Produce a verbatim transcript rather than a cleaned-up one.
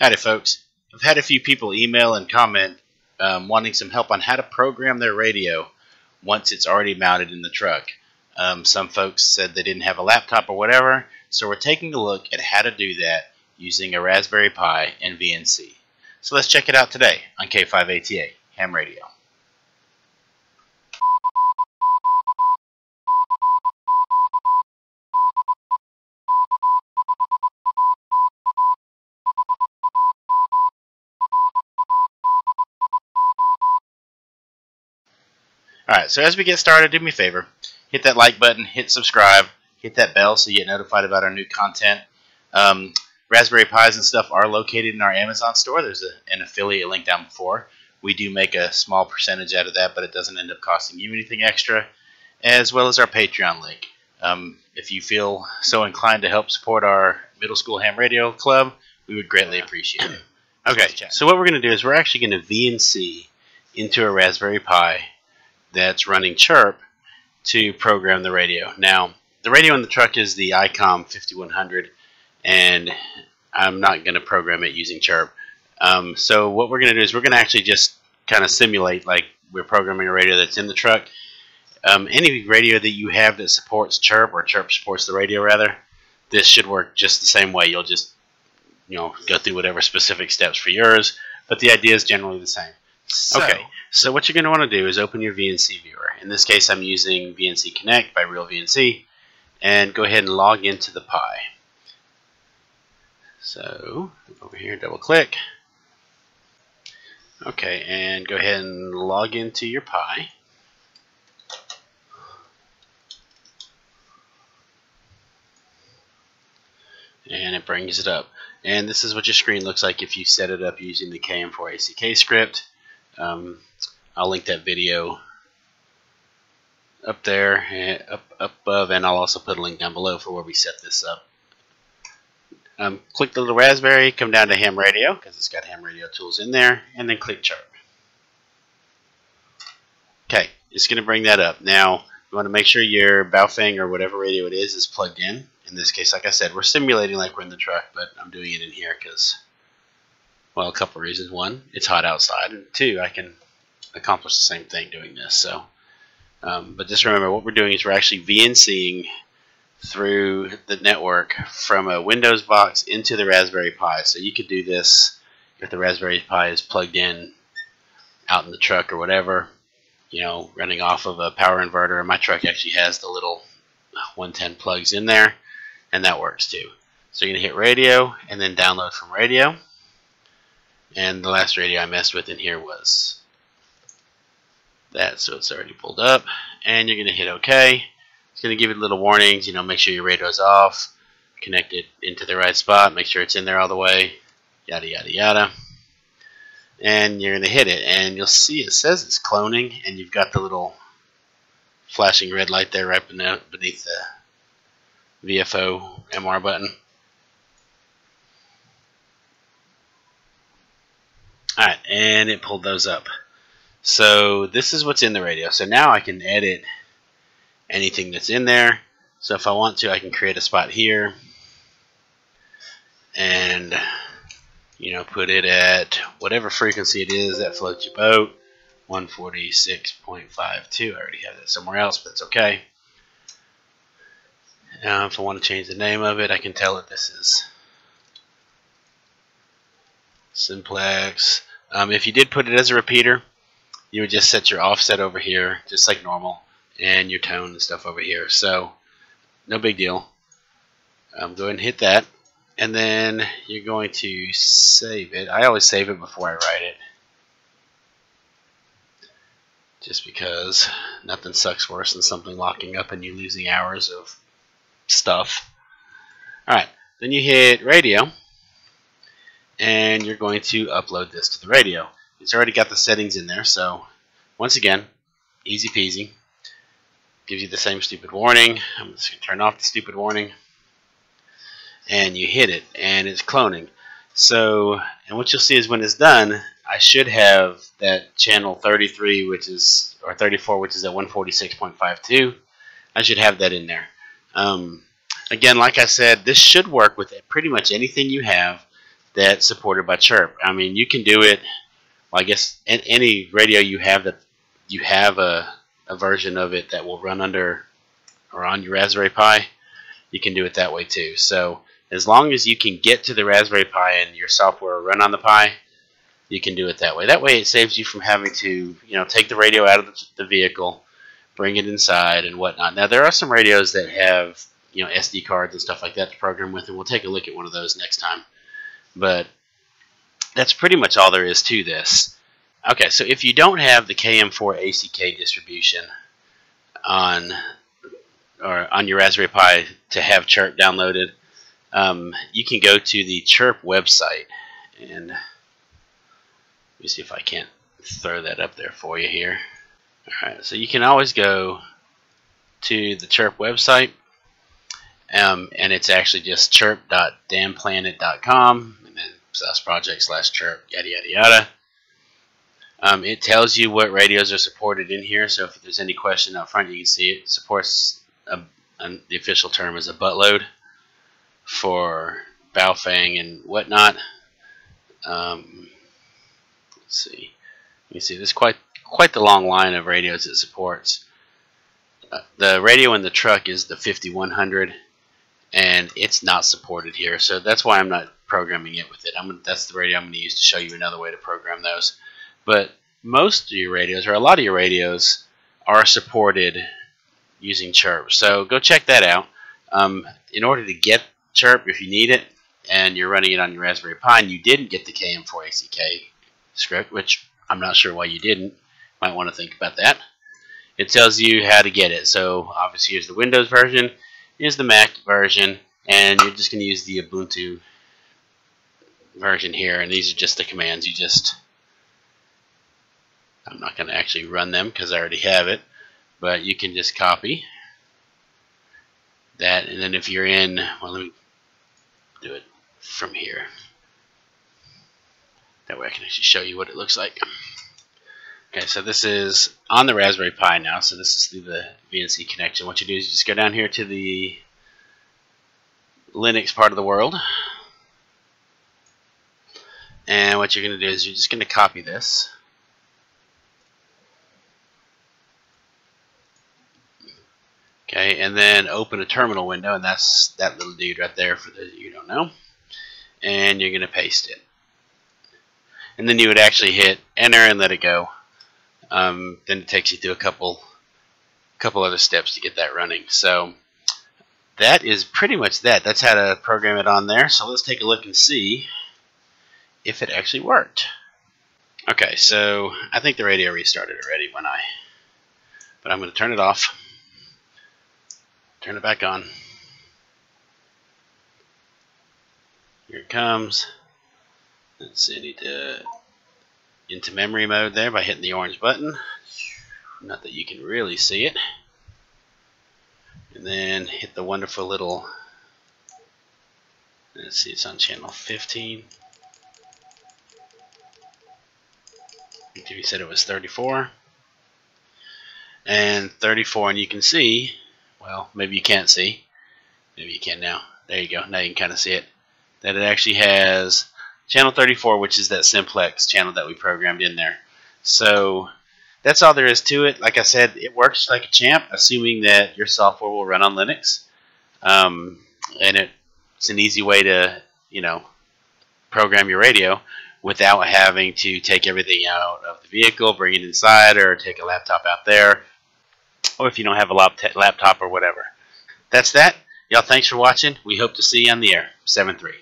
Howdy folks, I've had a few people email and comment um, wanting some help on how to program their radio once it's already mounted in the truck. Um, some folks said they didn't have a laptop or whatever, so we're taking a look at how to do that using a Raspberry Pi and V N C. So let's check it out today on K five A T A Ham Radio. Alright, so as we get started, do me a favor, hit that like button, hit subscribe, hit that bell so you get notified about our new content. Um, Raspberry Pis and stuff are located in our Amazon store. There's a, an affiliate link down before. We do make a small percentage out of that, but it doesn't end up costing you anything extra, as well as our Patreon link. Um, if you feel so inclined to help support our middle school ham radio club, we would greatly appreciate it. Okay, so what we're going to do is we're actually going to V N C into a Raspberry Pi that's running Chirp to program the radio. Now, the radio in the truck is the ICOM fifty-one hundred, and I'm not going to program it using Chirp. Um, so what we're going to do is we're going to actually just kind of simulate like we're programming a radio that's in the truck. Um, any radio that you have that supports Chirp, or Chirp supports the radio rather, this should work just the same way. You'll just, you know, go through whatever specific steps for yours, but the idea is generally the same. So, okay, so what you're going to want to do is open your V N C viewer. In this case, I'm using V N C Connect by Real V N C, and go ahead and log into the Pi. So over here, double click. Okay, and go ahead and log into your Pi. And it brings it up. And this is what your screen looks like if you set it up using the K M four A C K script. Um, I'll link that video up there, up, up above, and I'll also put a link down below for where we set this up. Um, click the little raspberry, come down to ham radio, because it's got ham radio tools in there, and then click Chirp. Okay, it's going to bring that up. Now, you want to make sure your Baofeng or whatever radio it is is plugged in. In this case, like I said, we're simulating like we're in the truck, but I'm doing it in here because... well, a couple of reasons. One, it's hot outside, and two, I can accomplish the same thing doing this. So, um, but just remember, what we're doing is we're actually VNCing through the network from a Windows box into the Raspberry Pi. So you could do this if the Raspberry Pi is plugged in out in the truck or whatever, you know, running off of a power inverter. And my truck actually has the little one ten plugs in there, and that works too. So you're going to hit radio and then download from radio. And the last radio I messed with in here was that, so it's already pulled up. And you're going to hit OK. It's going to give you little warnings, you know, make sure your radio's off, connect it into the right spot, make sure it's in there all the way, yada, yada, yada. And you're going to hit it, and you'll see it says it's cloning, and you've got the little flashing red light there right beneath the V F O M R button. Alright, and it pulled those up. So this is what's in the radio. So now I can edit anything that's in there. So if I want to, I can create a spot here and, you know, put it at whatever frequency it is that floats your boat. one forty-six point five two. I already have that somewhere else, but it's okay. Now if I want to change the name of it, I can tell it this is Simplex. Um, if you did put it as a repeater, you would just set your offset over here, just like normal, and your tone and stuff over here. So, no big deal. Um, go ahead and hit that, and then you're going to save it. I always save it before I write it, just because nothing sucks worse than something locking up and you losing hours of stuff. Alright, then you hit radio, and you're going to upload this to the radio. It's already got the settings in there, so once again, easy peasy. Gives you the same stupid warning. I'm just going to turn off the stupid warning. And you hit it, and it's cloning. So, and what you'll see is when it's done, I should have that channel thirty-three, which is, or thirty-four, which is at one forty-six point five two. I should have that in there. Um, again, like I said, this should work with pretty much anything you have that's supported by Chirp. I mean, you can do it. Well, I guess in any radio you have that you have a, a version of it that will run under or on your Raspberry Pi. You can do it that way too. So as long as you can get to the Raspberry Pi and your software will run on the Pi, you can do it that way. That way it saves you from having to, you know, take the radio out of the vehicle, bring it inside and whatnot. Now there are some radios that have, you know, S D cards and stuff like that to program with, and we'll take a look at one of those next time. But that's pretty much all there is to this. Okay, so if you don't have the K M four A C K distribution on or on your Raspberry Pi to have Chirp downloaded, um, you can go to the Chirp website, and let me see if I can't throw that up there for you here. Alright, so you can always go to the Chirp website, um, and it's actually just chirp dot dan planet dot com and then slash project slash chirp, yada yada yada. Um, it tells you what radios are supported in here, so if there's any question up front, you can see it supports a, a, the official term is a buttload for Baofeng and whatnot. Um, let's see. You can see there's quite quite the long line of radios it supports. Uh, the radio in the truck is the fifty-one hundred, and it's not supported here, so that's why I'm not programming it with it. I'm gonna, that's the radio I'm going to use to show you another way to program those. But most of your radios, or a lot of your radios, are supported using Chirp. So go check that out. Um, in order to get Chirp, if you need it, and you're running it on your Raspberry Pi, and you didn't get the K M four A C K script, which I'm not sure why you didn't. Might want to think about that. It tells you how to get it. So obviously here's the Windows version, here's the Mac version, and you're just going to use the Ubuntu version here. And these are just the commands you just... I'm not going to actually run them because I already have it, but you can just copy that, and then if you're in, well, let me do it from here. That way I can actually show you what it looks like. Okay, so this is on the Raspberry Pi now, so this is through the V N C connection. What you do is you just go down here to the Linux part of the world, and what you're going to do is you're just going to copy this. Okay, and then open a terminal window, and that's that little dude right there for those of you who don't know. And you're going to paste it. And then you would actually hit enter and let it go. Um, then it takes you through a couple, couple other steps to get that running. So that is pretty much that. That's how to program it on there. So let's take a look and see if it actually worked. Okay, so I think the radio restarted already when I... But I'm going to turn it off. Turn it back on. Here it comes. Let's see, I need to into memory mode there by hitting the orange button. Not that you can really see it. And then hit the wonderful little, let's see, it's on channel fifteen. He said it was thirty-four. And thirty-four, and you can see, well, maybe you can't see. Maybe you can now. There you go. Now you can kind of see it. That it actually has channel thirty-four, which is that simplex channel that we programmed in there. So that's all there is to it. Like I said, it works like a champ, assuming that your software will run on Linux. Um, and it, it's an easy way to, you know, program your radio without having to take everything out of the vehicle, bring it inside, or take a laptop out there, or if you don't have a laptop or whatever. That's that. Y'all, thanks for watching. We hope to see you on the air. seven three.